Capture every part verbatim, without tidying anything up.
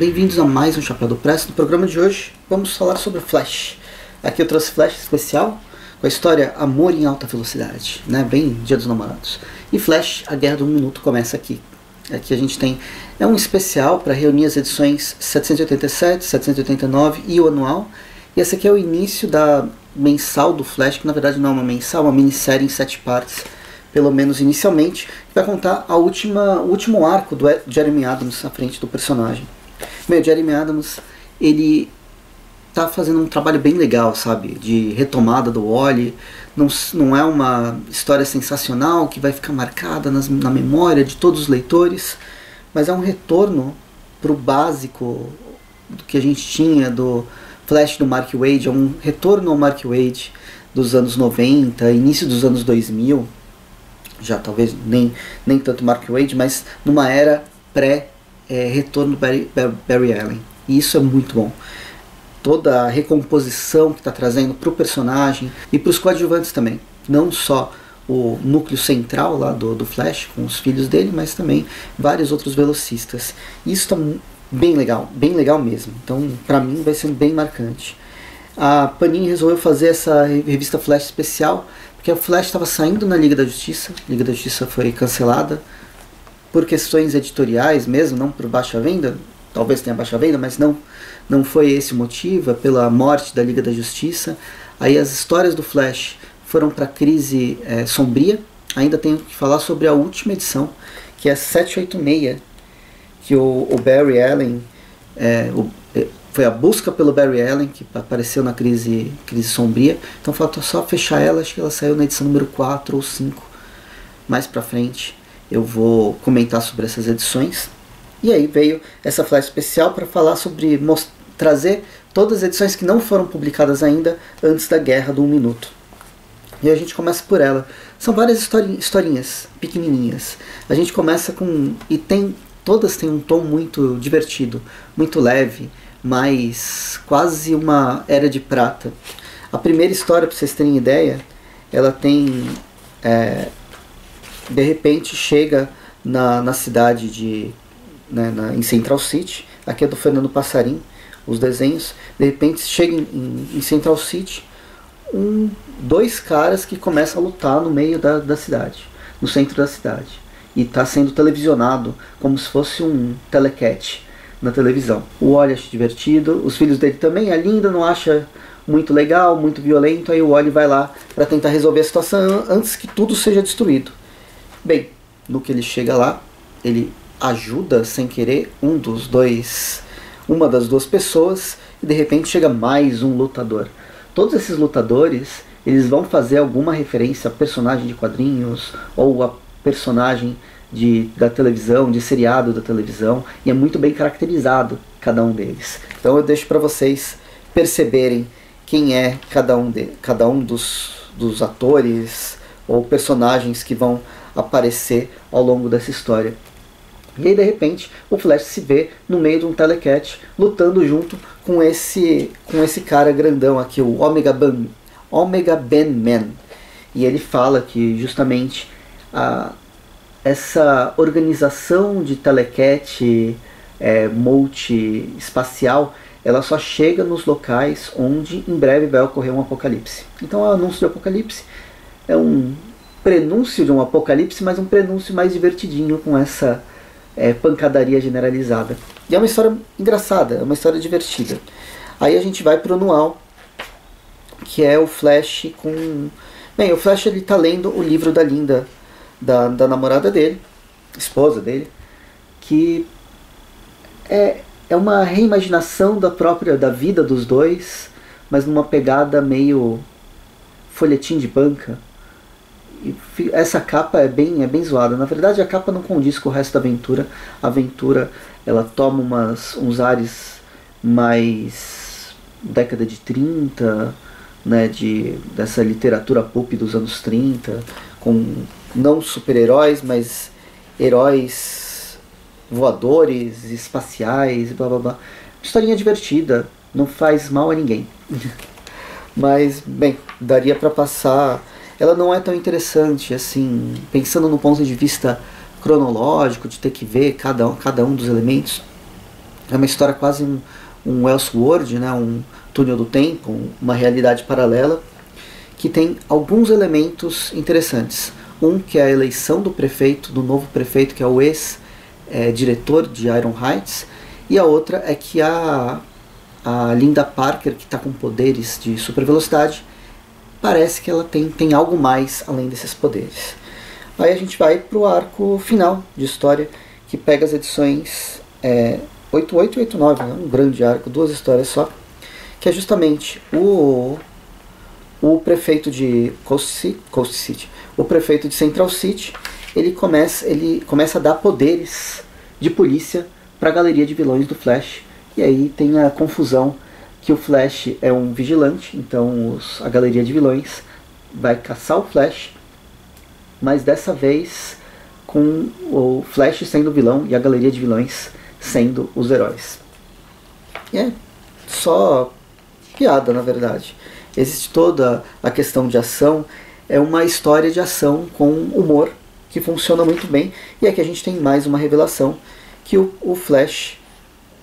Bem-vindos a mais um Chapéu do Presto. No programa de hoje vamos falar sobre Flash. Aqui eu trouxe Flash especial com a história Amor em Alta Velocidade, né? Bem Dia dos Namorados. E Flash, A Guerra de um Minuto começa aqui. Aqui a gente tem é um especial para reunir as edições setecentos e oitenta e sete, setecentos e oitenta e nove e o anual. E esse aqui é o início da mensal do Flash, que na verdade não é uma mensal, é uma minissérie em sete partes, pelo menos inicialmente, que vai contar a última, o último arco do Jeremy Adams à frente do personagem. Bem, o Jeremy Adams, ele tá fazendo um trabalho bem legal, sabe, de retomada do Wally. Não, não é uma história sensacional que vai ficar marcada nas, na memória de todos os leitores, mas é um retorno pro básico do que a gente tinha, do Flash do Mark Waid, é um retorno ao Mark Waid dos anos noventa, início dos anos dois mil, já talvez nem, nem tanto Mark Waid, mas numa era pré-retorno é, do Barry Allen, e isso é muito bom. Toda a recomposição que está trazendo para o personagem e para os coadjuvantes também. Não só o núcleo central lá do, do Flash, com os filhos dele, mas também vários outros velocistas. Isso está bem legal, bem legal mesmo. Então, para mim, vai ser bem marcante. A Panini resolveu fazer essa revista Flash especial, porque o Flash estava saindo na Liga da Justiça. A Liga da Justiça foi cancelada por questões editoriais mesmo, não por baixa venda. Talvez tenha baixa venda, mas não, não foi esse o motivo, é pela morte da Liga da Justiça. Aí as histórias do Flash foram para a crise é, sombria. Ainda tenho que falar sobre a última edição, que é a setecentos e oitenta e seis, que o, o Barry Allen, é, o, foi a busca pelo Barry Allen, que apareceu na crise, crise sombria. Então falta só fechar ela, acho que ela saiu na edição número quatro ou cinco. Mais para frente eu vou comentar sobre essas edições. E aí veio essa Flash especial para falar sobre, trazer todas as edições que não foram publicadas ainda antes da Guerra do um minuto. E a gente começa por ela. São várias historin historinhas pequenininhas. A gente começa com... e tem todas têm um tom muito divertido, muito leve, mas quase uma era de prata. A primeira história, para vocês terem ideia, ela tem... É, de repente chega na, na cidade de... Né, na, em Central City, aqui é do Fernando Passarim, os desenhos. De repente chega em, em, em Central City um, dois caras que começam a lutar no meio da, da cidade, no centro da cidade, e está sendo televisionado como se fosse um telecat na televisão. O Wally acha divertido, os filhos dele também, a Linda não acha muito legal, muito violento, aí o Wally vai lá para tentar resolver a situação antes que tudo seja destruído. Bem, no que ele chega lá, ele ajuda sem querer um dos dois, uma das duas pessoas, e de repente chega mais um lutador. Todos esses lutadores, eles vão fazer alguma referência a personagem de quadrinhos ou a personagem de, da televisão, de seriado da televisão, e é muito bem caracterizado cada um deles. Então eu deixo para vocês perceberem quem é cada um de, cada um dos, dos atores ou personagens que vão aparecer ao longo dessa história. E aí, de repente, o Flash se vê no meio de um telecat, lutando junto com esse, com esse cara grandão aqui, o Omega Ben, Omega Ben-Man. E ele fala que, justamente, a, essa organização de telecat é, multi-espacial, ela só chega nos locais onde, em breve, vai ocorrer um apocalipse. Então, o anúncio de apocalipse é um prenúncio de um apocalipse, mas um prenúncio mais divertidinho com essa... É, pancadaria generalizada. E é uma história engraçada, é uma história divertida. Aí a gente vai pro anual, que é o Flash com... Bem, o Flash ele tá lendo o livro da Linda, da, da namorada dele, esposa dele, que é, é uma reimaginação da própria, da vida dos dois, mas numa pegada meio folhetim de banca. Essa capa é bem, é bem zoada. Na verdade, a capa não condiz com o resto da aventura. A aventura, ela toma umas, uns ares mais década de trinta, né, de, dessa literatura pulp dos anos trinta, com não super-heróis, mas heróis voadores, espaciais, blá blá blá. Historinha divertida, não faz mal a ninguém. Mas, bem, daria pra passar... Ela não é tão interessante, assim, pensando no ponto de vista cronológico, de ter que ver cada um, cada um dos elementos. É uma história quase um, um Elseworld, né? Um túnel do tempo, uma realidade paralela, que tem alguns elementos interessantes. Um que é a eleição do prefeito, do novo prefeito, que é o ex-diretor de Iron Heights, e a outra é que a, a Linda Parker, que está com poderes de super velocidade, parece que ela tem, tem algo mais além desses poderes. Aí a gente vai para o arco final de história, que pega as edições é, oito oito e oito nove, né? Um grande arco, duas histórias só, que é justamente o, o prefeito de Coast City, o prefeito de Central City, ele começa, ele começa a dar poderes de polícia para a galeria de vilões do Flash, e aí tem a confusão que o Flash é um vigilante, então os, a galeria de vilões vai caçar o Flash, mas dessa vez com o Flash sendo o vilão e a galeria de vilões sendo os heróis. E é só piada, na verdade. Existe toda a questão de ação, é uma história de ação com humor que funciona muito bem, e aqui a gente tem mais uma revelação, que o, o Flash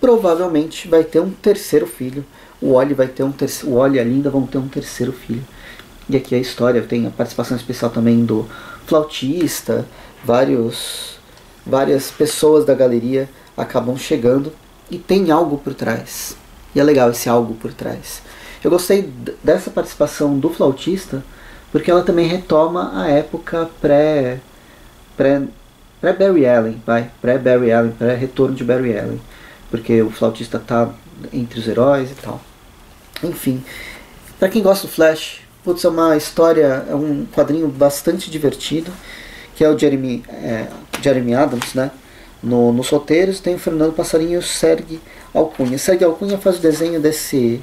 provavelmente vai ter um terceiro filho, o Wally vai ter um terceiro, o Wally e a Linda vão ter um terceiro filho. E aqui a história tem a participação especial também do flautista, vários, várias pessoas da galeria acabam chegando e tem algo por trás. E é legal esse algo por trás. Eu gostei dessa participação do flautista porque ela também retoma a época pré, pré, pré Barry Allen, vai, pré Barry Allen, pré retorno de Barry Allen, porque o flautista tá entre os heróis e tal. Enfim, para quem gosta do Flash, putz, é uma história, é um quadrinho bastante divertido, que é o Jeremy, é, Jeremy Adams, né? No, nos roteiros tem o Fernando Passarim e o Sergue Alcunha. Sergue Alcunha faz o desenho desse,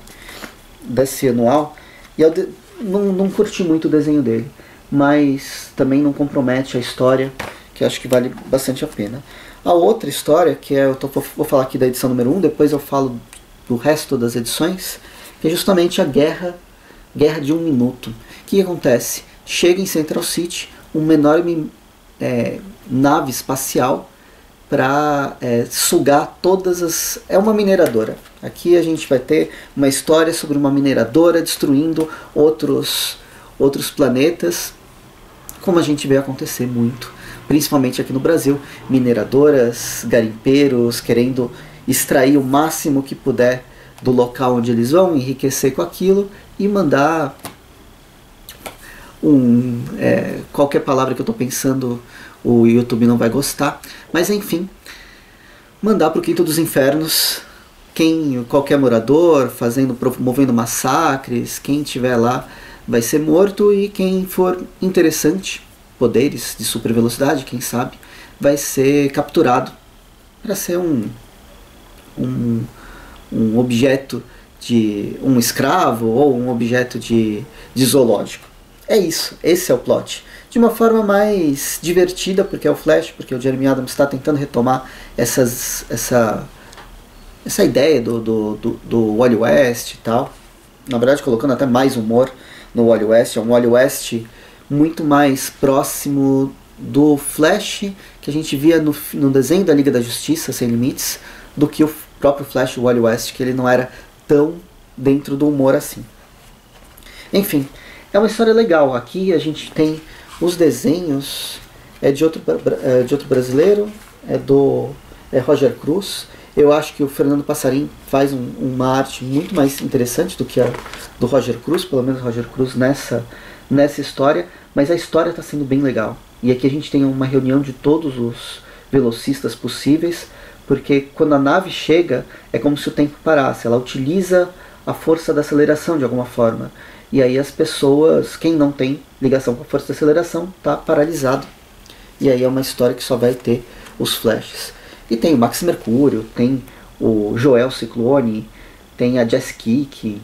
desse anual, e eu de, não, não curti muito o desenho dele, mas também não compromete a história, que eu acho que vale bastante a pena. A outra história, que é, eu tô, vou falar aqui da edição número um, depois eu falo do resto das edições, que é justamente a Guerra Guerra de um Minuto. O que acontece? Chega em Central City uma enorme é, nave espacial para é, sugar todas as... É uma mineradora. Aqui a gente vai ter uma história sobre uma mineradora destruindo outros, outros planetas, como a gente vê acontecer muito, principalmente aqui no Brasil. Mineradoras, garimpeiros querendo extrair o máximo que puder do local onde eles vão, enriquecer com aquilo e mandar um... É, qualquer palavra que eu estou pensando o YouTube não vai gostar, mas enfim, mandar para o Quinto dos Infernos quem, qualquer morador, fazendo, promovendo massacres, quem estiver lá vai ser morto, e quem for interessante, poderes de super velocidade, quem sabe, vai ser capturado para ser um... um um objeto de um escravo ou um objeto de, de zoológico. É isso, esse é o plot. De uma forma mais divertida, porque é o Flash, porque o Jeremy Adams está tentando retomar essas, essa, essa ideia do, do, do, do Wally West e tal. Na verdade, colocando até mais humor no Wally West. É um Wally West muito mais próximo do Flash que a gente via no, no desenho da Liga da Justiça Sem Limites, do que o O próprio Flash, o Wally West, que ele não era tão dentro do humor assim. Enfim, é uma história legal. Aqui a gente tem os desenhos, é de outro, é de outro brasileiro, é do é Roger Cruz. Eu acho que o Fernando Passarim faz um, uma arte muito mais interessante do que a do Roger Cruz, pelo menos Roger Cruz nessa, nessa história, mas a história está sendo bem legal. E aqui a gente tem uma reunião de todos os velocistas possíveis, porque quando a nave chega, é como se o tempo parasse. Ela utiliza a força da aceleração de alguma forma. E aí as pessoas, quem não tem ligação com a força da aceleração, está paralisado. E aí é uma história que só vai ter os Flashes. E tem o Max Mercúrio, tem o Joel Ciclone, tem a Jesse Quick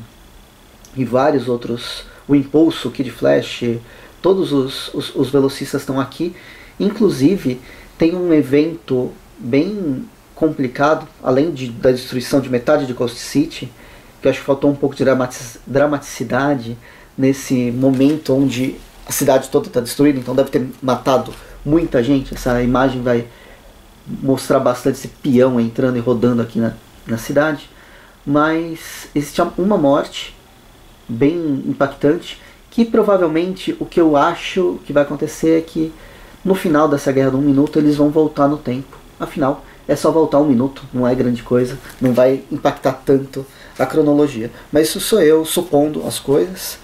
e vários outros. O Impulso, o Kid Flash, todos os, os, os velocistas estão aqui. Inclusive, tem um evento bem complicado, além de, da destruição de metade de Ghost City, que eu acho que faltou um pouco de dramaticidade nesse momento onde a cidade toda está destruída, então deve ter matado muita gente. Essa imagem vai mostrar bastante esse peão entrando e rodando aqui na, na cidade, mas existia uma morte bem impactante, que provavelmente o que eu acho que vai acontecer é que no final dessa guerra de um minuto eles vão voltar no tempo. Afinal, é só voltar um minuto, não é grande coisa, não vai impactar tanto a cronologia. Mas isso sou eu supondo as coisas.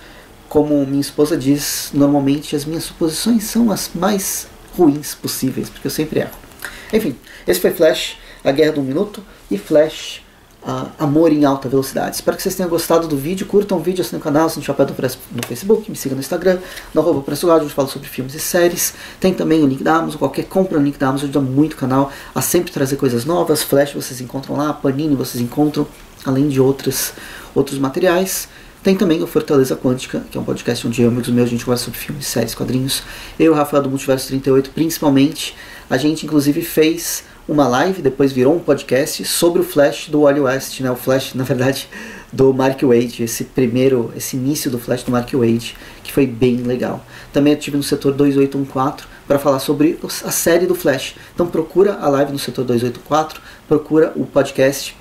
Como minha esposa diz, normalmente as minhas suposições são as mais ruins possíveis, porque eu sempre erro. Enfim, esse foi Flash, A Guerra de um Minuto, e Flash, uh, Amor em Alta Velocidade. Espero que vocês tenham gostado do vídeo. Curtam o vídeo, assinem o canal, assinem o Chapéu do Presto no Facebook, me sigam no Instagram, no arroba Prestogaudio, onde falo sobre filmes e séries. Tem também o link da Amazon, qualquer compra no link da Amazon ajuda muito o canal a sempre trazer coisas novas. Flash vocês encontram lá, Panini vocês encontram, além de outros, outros materiais. Tem também o Fortaleza Quântica, que é um podcast onde eu e amigos meus, a gente conversa sobre filmes, séries, quadrinhos. Eu e o Rafael do Multiverso trinta e oito, principalmente. A gente, inclusive, fez uma live, depois virou um podcast, sobre o Flash do Wally West, né? O Flash, na verdade, do Mark Waid. Esse primeiro, esse início do Flash do Mark Waid, que foi bem legal. Também eu estive no setor dois oito um quatro para falar sobre a série do Flash. Então procura a live no setor dois oito um quatro, procura o podcast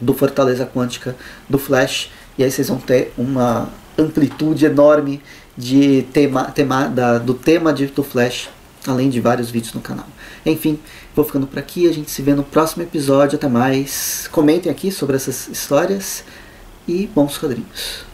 do Fortaleza Quântica do Flash, e aí vocês vão ter uma amplitude enorme de tema, tema, da, do tema de, do Flash, além de vários vídeos no canal. Enfim, vou ficando por aqui, a gente se vê no próximo episódio, até mais. Comentem aqui sobre essas histórias e bons quadrinhos.